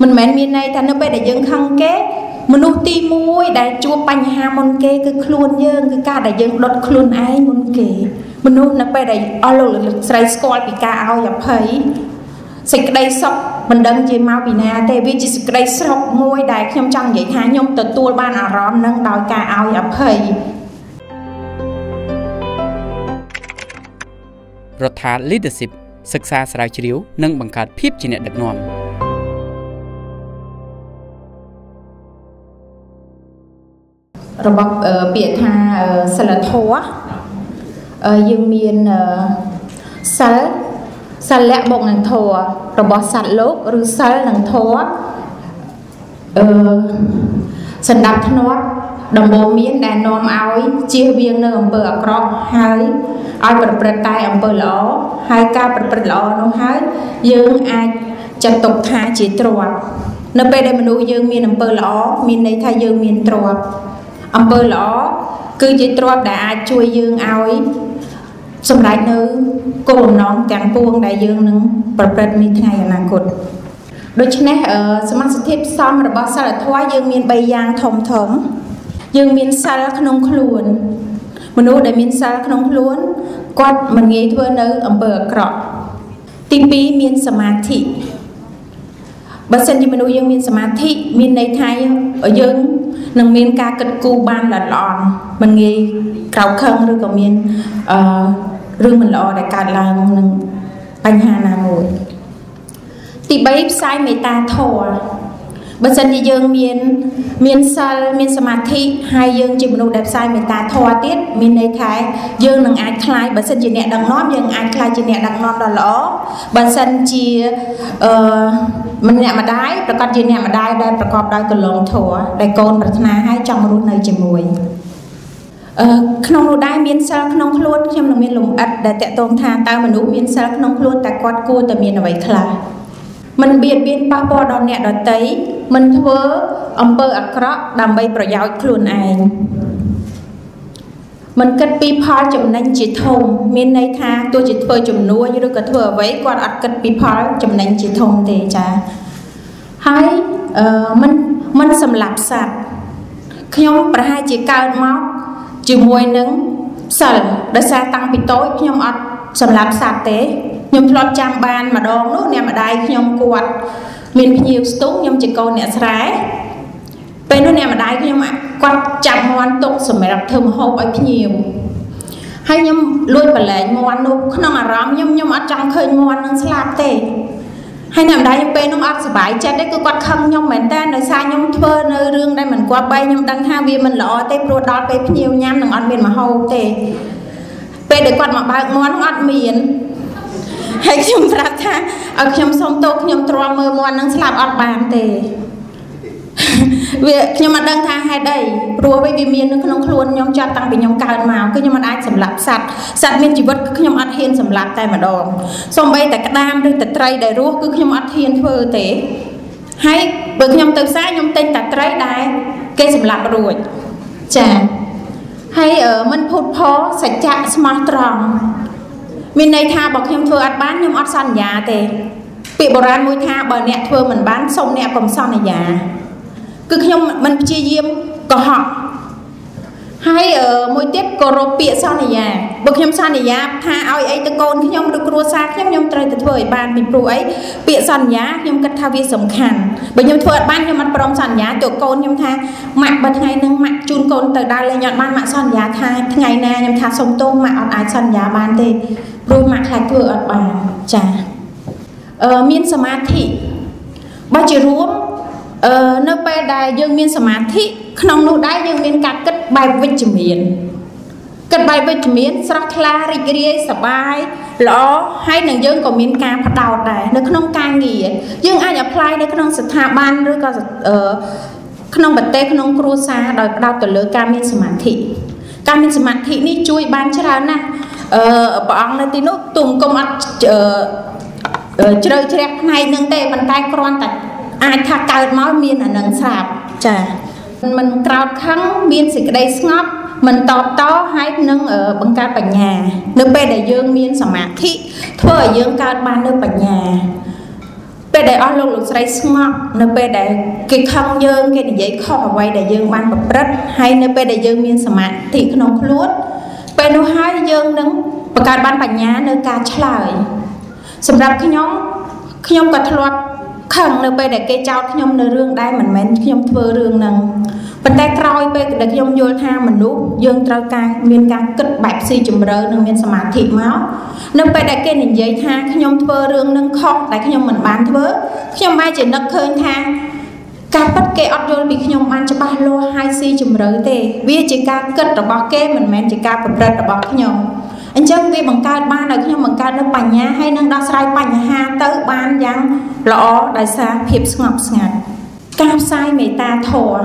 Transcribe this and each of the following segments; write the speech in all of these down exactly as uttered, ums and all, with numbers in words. Mình mẹn miền này ta nó bây để dân khăn kết. Mình ưu ti mùi để chua bánh hà môn kê cứ khuôn dân. Cứ cả để dân đốt khuôn ai môn kê. Mình ưu nó bây để ổ lục lực sợi score bị ca áo dập hấy. Sẽ cây sọc mình đâm dây mau bị nà tê vì chỉ cây sọc mùi để khâm chăng dạy thá nhông tự tuôn ban ả rõm nâng đòi ca áo dập hấy. រដ្ឋាភិបាល leadership សិក្សាស្រាវជ្រាវនិងបង្កើតភាពជាអ្នកដឹកនាំ ដំបូងមានដែលនាំឲ្យជារឿង dương miền xa không luôn, mình nói để miền xa không luôn, quạt mình nghe thưa nơi ở bờ cọ, tinh bí miền samadhi, bản thân như mình nói dương miền samadhi, miền này thay ở dương, nằm miền ca cật cù ban là lòn, mình nghe cào khăng rồi còn miền, rương mình lò để cài là nằm bánh hà nam ngồi, tinh bí sai mày ta thò. Bất dân thì dương miền miền sal miền samadhi hai dương chỉ một đẹp sai mình ta thua tiết miền này thái dương đằng ai khai bất dân chỉ nhẹ đằng nón dương ai khai chỉ nhẹ đằng nón đó lõ bất dân chỉ mình nhẹ mà đái và con chỉ nhẹ mà đái đây và con đái còn lồng thua đây con bật na hai trong một nơi chỉ mùi không đái miền sal không luôn nhưng mà miền lồng ắt để tẹt tôm tha ta mình uống miền sal không luôn ta quạt cua ta miền ở vậy khai mình biết biết ba po đòn nhẹ đòn tấy mình thưa ông bơ ác rác đam bay pro giáo khuôn anh mình cất pi phá chấm nành chỉ thông miền này tha tôi chỉ thưa chấm nua như đôi cả thưa vậy còn ắt cất pi phá chấm nành chỉ thông thì cha hai mình mình sầm lạp sạt không phải hai chỉ cao máu chỉ môi nứng sờ đã xa tăng bị tối không ắt sầm lạp sạt thế nhom lót chạm bàn mà đòn nốt nè mà đai nhom quạt miền nhiều tốt nhom chỉ câu nè sái bên nốt nè mà đai nhom quạt chạm mòn tốt sầm mày đập thơm hộp ấy nhiều hay nhom lôi bẩn lệ mòn nốt nó mà rắm nhom nhom ăn trăng khơi mòn nó slap tê hay nè mà đai nhom bên nốt ăn sờ bãi chặt đấy cứ quạt khăng nhom mày ta nơi xa nhom thưa nơi rương đây mình quạt bay nhom đăng ha vì mình lọ tê pro đót bên nhiều nhám đừng ăn bên mà hâu tê bên để quạt mà bãi mòn ăn miền hay nhom sạp tha, ở nhom song tô nhom tròn mờ mòn nắng sạp ở bàn tề, việc nhom mặt đằng tha hay đây, rùa với miên nó không luôn nhom chặt tăng bị nhom cào màu, cứ nhom mặt ai sầm lạp sạt, sạt miên chỉ vật cứ nhom mặt hiên sầm lạp tai mà đòn, xong bay tại đam đây tại trai đại rùa cứ nhom mặt hiên thưa tề, hay bực nhom từ xa nhom tên tại trai đại cây sầm lạp ruồi, chà, hay ở mình phụt phó sạch chạ smart tròn. Mình này tha bọc nhom thưa ăn bán nhom ăn săn già tề, bị bồ ran môi tha bờ nẹt thưa mình bán xong nẹt cầm son này già, cứ nhom mình chia diêm cỏ họ, hay ở môi tiếp cỏ rô bịa son này già, bọc nhom son này già tha ao ấy tự côn khi nhom được cua xa khi nhom trời tự thời bàn bị bùa ấy bịa son già nhom cất tha vi sủng khàn, bởi nhom thưa ăn bán nhom ăn bom son già tự côn nhom tha mặc bật ngày nâng mặc chun côn từ đai lên nhọn ban mặc son già tha ngày nay nhom tha sông tôm mặc ăn ai son già ban tề. Rồi mặt là thưa ở bà chà ờ, miên samadhi ba chữ rúm ờ, nơi bè đài dương miên samadhi không nụ đáy dương miên cả kết bài vết chữ miên kết bài vết chữ miên sạc la rì rì sạc bài lõ hay nàng dương của miên ca phát đào đài nơi không ca nghỉ dương ai nhập lại nơi không sạc thả ban rồi có không bật tê không cua xa đòi đào tử lửa ca miên samadhi ca miên samadhi ni chui ban chả ra nè ờ bọn này tí nốt tùng công ăn chơi chơi này nâng tay bàn tay con tạch ai thà cào máu miên là nâng sạp chà mình cào khăng miên xịt đây ngóc mình tọt to hay nâng ở bằng cào bạch nhà nước bên đại dương miên sầm mạc thị thưa ở dương cào ban nước bạch nhà Bây giờ ông lục xoay ngọt, nó bây giờ cái không dương, cái giấy khó quay để dương mang bập rách, hay nó bây giờ dương miên sả mạng thì nó luôn. Bây giờ hai dương nâng, bà cài bán bà nhá nó ca trả lời. Xong rồi cái nhóm, cái nhóm cật luật, khẳng nó bây giờ cái cháu cái nhóm nó rương đai mình mến, cái nhóm thơ rương nâng. Bên tay trôi bây giờ cái nhóm vô thang mình núp, dương trôi ca, miên ca kích bạc si chùm rơ nâng miên sả mạng thị máu. Nếu bây giờ cái nền giấy tha, khi nhóm thơ rương nâng khó, tại khi nhóm mình bán thơ. Khi nhóm ai chỉ nâng khơi tha, cả bất kể ọt vô bị khi nhóm bán cho ba lô hai si chùm rỡ tê. Vì chỉ ca kết rồi bỏ kê mình mẹn chỉ ca bật rệt rồi bỏ khi nhóm. Anh chân vì bằng ca ba này khi nhóm bằng ca nâng bánh nha hay nâng đo sai bánh nha tớ bán giang lõ đại xa hiệp ngọc ngạc. Cao sai mẹ ta thổ.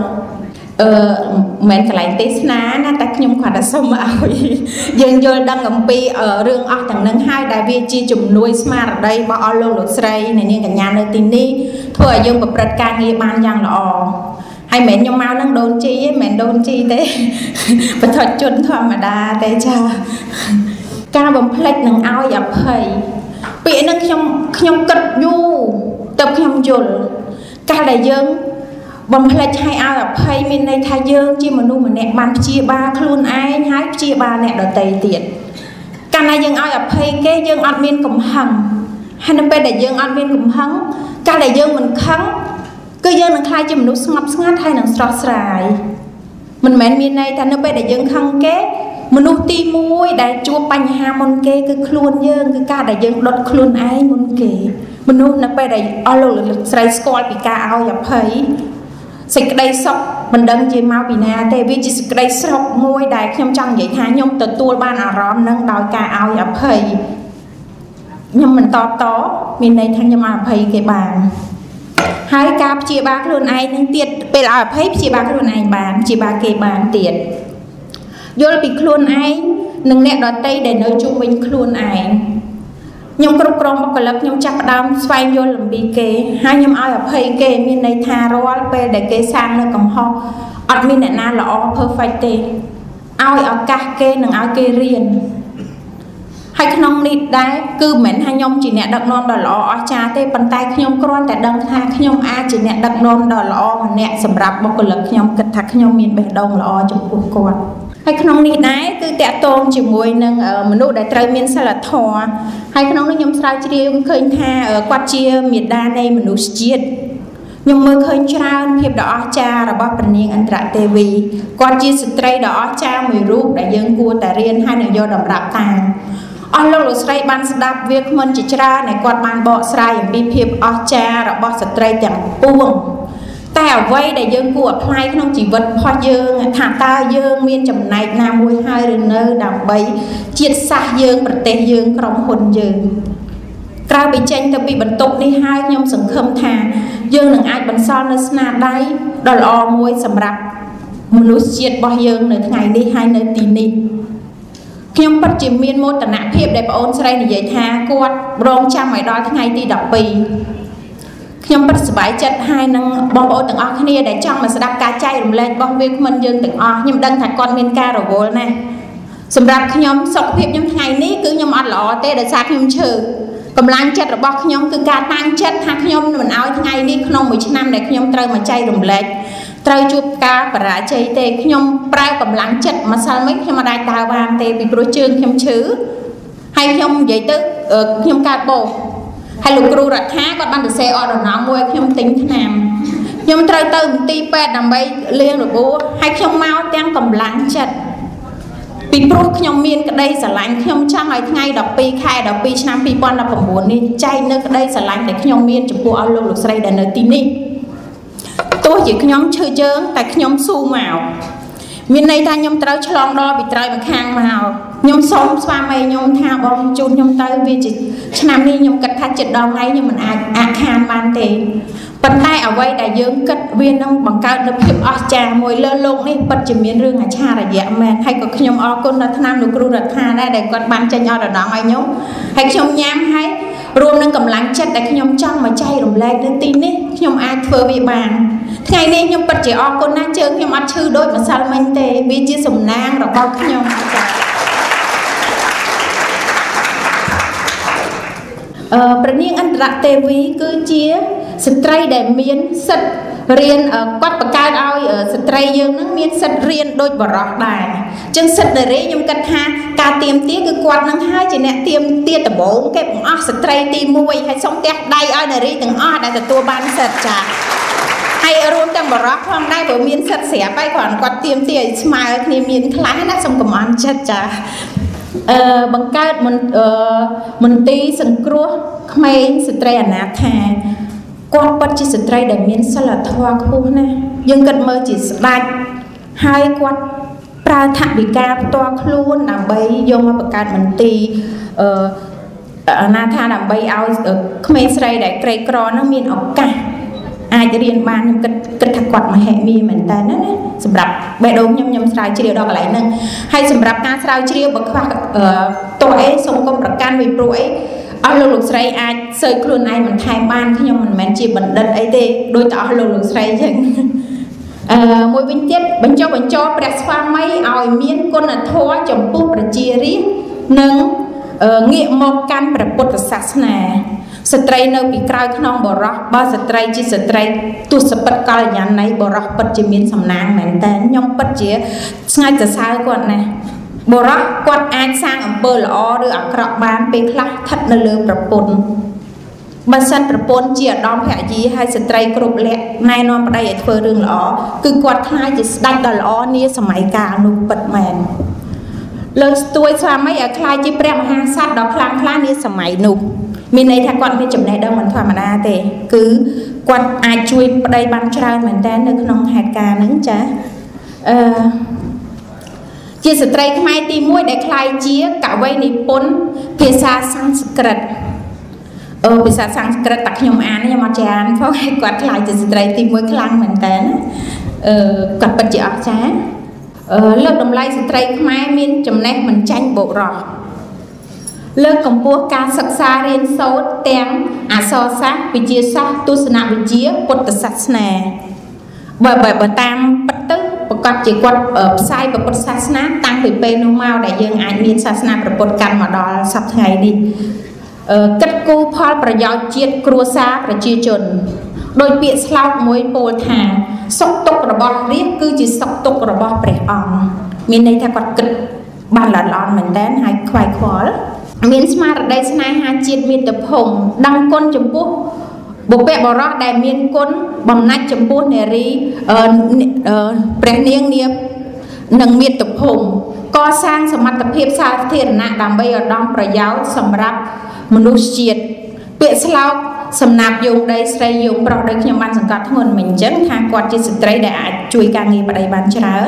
Ờ, mình cái lại tết ná na ta nhung khoa đã xong rồi dân vô đang ngậm pi ở rương ở thằng nâng hai đại viên chi chùm nuôi smart ở đây bỏ luôn luật sray này nên cả nhà nơi tin đi thôi dân bập rệt ca nghe ban giang lọ hay mẹ nhung mau đang đồn chi mẹ đồn chi thế bật thuật chuẩn thôi mà đa thế cha ca bấm plek nâng ao dập hay bị nâng nhung nhung cật du tập nhung chồn ca đại dân bằng phải hai ao là phải mình này thay dương chỉ mà nuôi mà nẹt bàn chia ba luôn ai hái chia ba nẹt đợt tây tiệt cái này dương ao là phải cái dương ăn miên cũng hằng hai năm bên đại dương ăn miên cũng hằng cái đại dương mình khắng cứ dương mình khai chỉ mình nuôi ngập ngắt hay nằng sọt sài mình mẹ miên này ta năm bên đại dương khăng kế mình nuôi ti muối đại chua bánh hà môn kế cứ luôn dương cứ cái đại dương đợt luôn ai môn kế mình nuôi năm bên đại ao luôn lực sài score bị cái ao là phải sạch đầy sọc mình đừng chỉ mau bị nà tại vì chỉ sạch đầy sọc môi đại nhom trong vậy thà nhom từ tua ban ở róm nâng đòi cà ao dập hơi nhom mình to tó mình này thằng nhom à hơi cái bàn hai cà chia ba luôn ai nâng tiệt bây giờ à hơi chia ba luôn ai bàn chia ba cái bàn tiệt vô bị luôn ai nâng nẹt đọt tây để nơi chung mình luôn ai nhom cột cong bọc lợp nhom chắp đam xoay vô làm bì kê hai nhom ao gặp hơi kê miền này thà rót pe để kê sang nơi cầm ho ọt miền này na là o perfect tê ao ở cà kê nằng ao kê riền hai cái nong nịt đá cứ mến hai nhom chỉ nẹt đập non đỏ lọ o cha tê bàn tay khi nhom cron tại đằng thà khi nhom a chỉ nẹt đập non đỏ lọ mà nẹt sầm rạp bọc lợp khi nhom cật thà khi nhom miền bể đông lọ chụp cuộc cột hay khung nít nấy cứ tẹt tôn chỉ mùi nâng mình nuôi đại trời miền xa là thò hay khung nít nhom sao chia cũng khơi tha quạt chia miệt đa này mình nuôi chiết nhom mơ khơi trao hiệp đỏ cha là ba phần niên anh trả tv quạt chia stray đỏ cha mùi rúp đại dương cua tài riêng hai nửa do đầm rạp tàng ông lâu lụt stray ban đạp việc mình chỉ tra này quạt ban bọ stray bị hiệp đỏ cha là ba stray chẳng buông ta quay đại dương của hai không chỉ vật hoa dương thả ta dương miên chậm này nam môi hai rừng nơi đảo bay chiết xa dương bật tê dương trong hồn dương ta bị tranh ta bị bẩn tục đi hai nhom sừng khâm thà dương đừng ai bẩn son nơi sna đáy đòi o môi sầm rạp mình nuôi chiết bao dương nơi ngày đi hai nơi tì nị nhom bật chỉ miên môi tận nạp hiệp đẹp ôn say để dạy thà quạt rong cha mày đói ngày đi đọc bì nhom bắt sải chặt hai năng bong bóng từng ao kia để trong mà sẽ đắp cá chay lên bong viên mình dương từng ao nhưng đang thạch con miên ca rồi vô này, sầm rạp khi nhom sọc phim nhom ngày ní cứ nhom ăn lọ té để sạc nhom chừ, cầm láng chặt rồi bóc nhom cứ cá tang chặt thạch nhom mình ao ngày ní không mười chín năm này nhom trời mà chay rùng lệch, trời chụp cá và rã chay té nhom prai cầm láng chặt mà sao mấy khi mà đại tàu vàng té bị bôi trơn nhom chừ, hay nhom vậy tức nhom cá bồ hay lục cừu rạch há còn ban được xe ở đó môi nhom tính thế nào nhom trời từ ti pet nằm bay liên rồi bố hay nhom mau đang cầm láng chặt bị pro nhom miên cái đây sả láng nhom trang ngày ngày đọc pi khai đọc pi năm pi quan đọc phẩm bốn đi chay nơi cái đây sả láng để nhom miên chụp bùa luôn lục say để nơi tin đi tôi chỉ nhom chơi chơi tại nhom su màu miền này ta nhom trời chlong đo bị trời mà khang màu nhom xóm xoa mày nhom thao bom chun nhom tới vì chỉ năm nay nhom cất thắt chật đòn này nhưng mình à khang ban tề bật tay ở quay đại dương cất viên ông bằng cao nấp hiệp ở trà mồi lơ lông này bật chỉ miền rương à cha là dẹp mèn hay có nhom o côn là tham được cừu là tha đây để con ban chân o là đó ngay nhom hay nhom nhám hay rôm đang cầm láng chặt để nhom trong mà chay rùm lẹt đến tin đấy nhom ai phơi bị bàn ngày nay nhom bật chỉ o côn na chơi nhom ăn chư đôi mà sao mình tề vì chỉ sủng nang rồi bao nhom Bạn niên anh đặt tê vê cứ chia stray để miên sật riêng quát bậc cao ao stray dương nắng miên sật riêng đôi bờ rọc đài chân sật để rễ nhung cắt ha cà tiêm tía cứ quạt nắng hai chỉ nè tiêm tia tập bốn cái bụng ao stray tiêm mui hay sống tép đây ao để rễ từng ao đã từ tua ban sật trả hay rôm trong bờ rọc phong đây của miên sật xẻ bay còn quạt tiêm tia smile thì miên lái đã xong cầm ăn chết trả bằng cách mình mình tí sừng cua may stray nát thà quạt bật chỉ stray để miễn sao là thoa khô nè nhưng cần mơ chỉ đạch hai quạt pra thạch bị ca toa luôn làm bay dùng bằng cách mình tí nát thà làm bay ao may stray để cây cỏ nó miễn ốc cả ai chỉ riêng ban nhưng cần cần thạch quạt mà hệ mi mình ta nữa nè sầm rạp bè đốm nhom nhom stray chỉ đó lại nè hay sầm rạp ca stray chỉ bậc khoa tuổi sống công bậc can vì tuổi ao lục sậy ai sơi khuôn này mình thay ban khi nhom mình men chỉ bình đất ấy thì đôi tao lục lục sậy chẳng mỗi bên tiết bên cho bên cho bẹt pha máy ao miên con là thua chồng phu bẹt chia riết nâng nghĩa một can bẹt bột sạch nè stray nơi bị cay khăn ông bỏ rác ba stray chỉ stray tu sập cay nhà này bỏ rác bật chỉ miên sầm nang mền tên nhom bật chỉ ngay từ sai quạt nè bộ rác quạt ai sang ở bờ lò được ở cọp bàn bên khla thật là lừa bập bồn bản thân bập bồn chỉ ở đom hẹ gì hay stray cột lẹ nay non đây ở phơi đường lò cứ quạt hai chỉ đặt đờ lò nia sầm mày cả nụ bật mền lời tôi xóa mấy ở khai chỉ bẹm hàng sát đó khlang khlang nia sầm mày nụ mình này thằng quạt bên chấm này đâu mình thoa mình à thế cứ quạt ai chui đây ban trai mình ta được non hạt cà nướng chả chia stray mai ti muối để khai chia cả vay nị pôn phía xa Sanskrit ở phía xa Sanskrit tạc nhom an nhom chán phao hay quạt lại chia stray ti muối khlang mình tên quạt bật chìa áo chá lớp đồng lai stray mai miên chấm nét mình tranh bộ rọ lớp cầm búa ca sắc xa riêng sâu tiếng à so sát bị chia sát tu sanh bị chia cột sát nè bởi bởi bởi tam bất tức quạt chỉ quạt ở sai và quạt sát na tăng từ bên nông mao đại dương ảnh miền sát na và quạt canh mà đó sắp ngày đi cất cù phật và giáo triết cua sa và chia chồn đôi biện slau mối bồ thà sọc tục và bọt riết cứ chỉ sọc tục và bọt bể ong miền này theo quạt cất bàn lợn lợn mình đến hai khoai khoái miền smart ở đây sơn ai hai triết miền tập hồng đăng côn chấm bút bộ bệ bảo rõ đại miên côn bầm nát chấm bút nề ri bèn niêng niệp nâng miệt tập hùng co sang sầm mặt tập hiệp sa thiền nạ đàm bây ở đông bờ giáo sầm rạp manusiet bệ slau sầm nạp dùng đây stray dùng bảo đây khi nhầm ban sầm cọt nguồn mình chấn hàng quạt chỉ stray đã chui càng nghi vào đây ban chả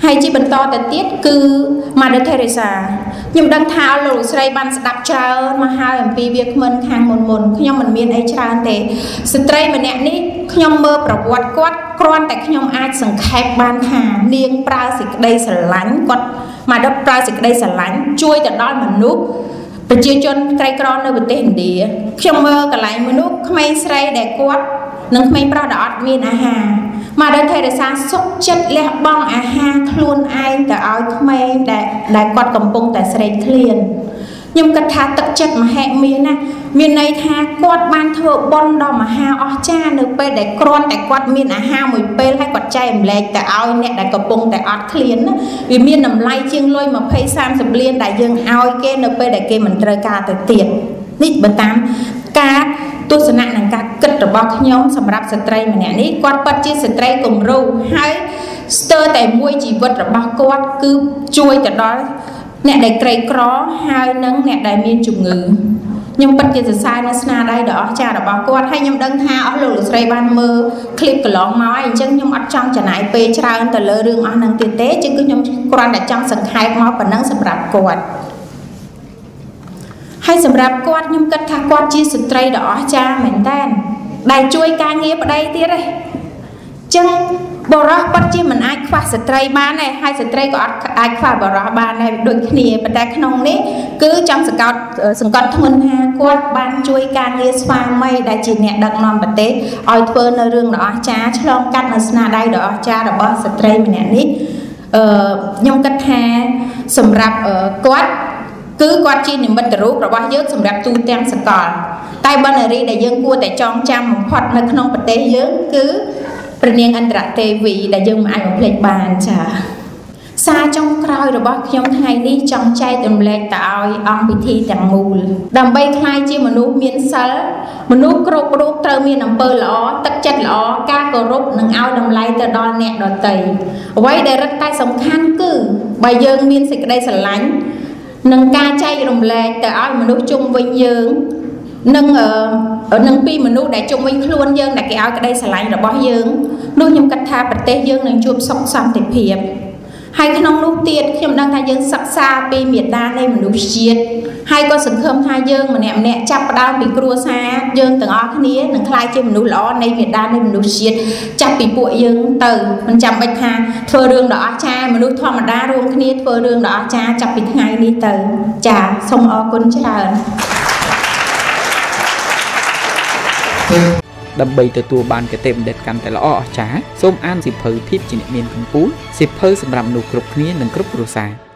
hay chỉ bận to tật tiết cứ mà được thầy sa nhưng đang thao lù stray ban đập chả mà hai em pi việc mình hàng mồn mồn khi nhầm mình miên ấy chả thế stray mình nẹn ní khi nhầm mơ bảo quạt quạt còn tại khi nhom ai sừng khép ban hà niêng pra xịt đây sờ lánh quật mà đắp pra xịt đây sờ lánh chui từ đó mình núp và chia chôn cây cron nơi bờ tây hình địa khi nhom mơ cả lại mình núp may sray để quật nâng may pra đọt miên à hà mà đây thầy để sang xúc chất lẹ bong à hà luôn ai từ áo may để để quật cầm bông tại sray liền nhưng cái thà tật chất mà hệ miền này miền này thà quạt ban thợ bon đo mà ha ó cha được pe để con để quạt miền à ha mùi pe hay quạt chai em lệ tại ao nè đại cặp bông tại ót liền á vì miền nằm lay chiêng lôi mà phay sam sập liền đại dương ao cái được pe để kia mình trời ca từ tiền nít bờ tám ca tu sanh nặng ca cất ở bọc nhóm sầm rạp stray mà nè nít quạt bật chia stray cùng râu hay sơ tại môi chỉ vật ở bọc quạt cứ chui từ đó nè đại cây cỏ hai nắng nè đại miên chụp ngự nhưng bất kỳ sự sai nó na đây đó cha đã bảo quạt hay nhưng đăng ha ở lùi sậy ban mơ clip của lóng máu anh chân nhưng ở trong trở lại về cha anh từ lơ đường anh năng tiền tế chứ cứ nhưng quan đã trong sừng hai máu và nắng sầm rạp quạt hay sầm rạp quạt nhưng cất thà quạt chia sự trai đó cha mình tan đại chui ca nghe ở đây tiếc đây chân bộ rác bắt chi mình ai khoa stray ban này hay stray có ai khoa bộ rác ban này đôi khi bắt tay nông đấy cứ trong sự cọt sự cọt thôn ha quạt ban chui càng nghe xoa mây đại chỉ nhẹ đặc non bật tế oi phơi nơi rương đó cha trong cắt là sna đây đó cha là boss stray mình nhẹ nít nhung cắt ha sầm rạp quạt cứ quạt chi niệm bật rú của bao nhiêu sủng đạp tu tem sặc cỏ tai ban ở đây đại dương cua tại trong trăm một phật là không bật tế dương cứ bật niềng anh đặt tê vị đại dương ai một lệch bàn chả xa trong còi rồi bao nhiêu ngày đi trong trai từng lệch tại ông bị thi tặng mù đầm bay khai chi mà nuốt miên sấu mà nuốt cột cột trơ miên nằm bơ lỏ tách chặt lỏ ca cột rốt nâng ao đầm lây từ đo nẹt đo tẩy quay để rất tay sống khăn cứ bài dương miên sịch đây sờ lánh nâng ca chay đồng lệ từ ao mà nuốt chung với dương nâng ở ở nâng pi mà nuốt đại chung với luôn dương đại cái ao cái đây sờ lánh rồi bao dương nuốt nhung cắt tha bật tê dương nâng chum sọc sầm tịt hiệp hai cái nông nút tiệt khi mà đang thay dương sặc xa pi miệt đa đây mà nuốt chiết hai con sừng khom thay dương mà nẹm nẹt chắp đao bị cua xa dương từng ao cái nía nâng khai trên mà nuốt lỏ đây miệt đa đây mà nuốt chiết chắp bị bụi dương từ mình chăm bạch hà thưa đường đỏ cha mà nuốt thọ mà đa luôn cái nía thưa đường đỏ cha chắp bị ngay đi từ trà sông o côn trà đâm bay từ tua bàn cái tem đẹp cắn tại lọ chả, xôm an xịt phơi thiếp chỉ niệm miền cẩm phú, xịt phơi sầm rầm nụ cục khía nâng cục rùa xà.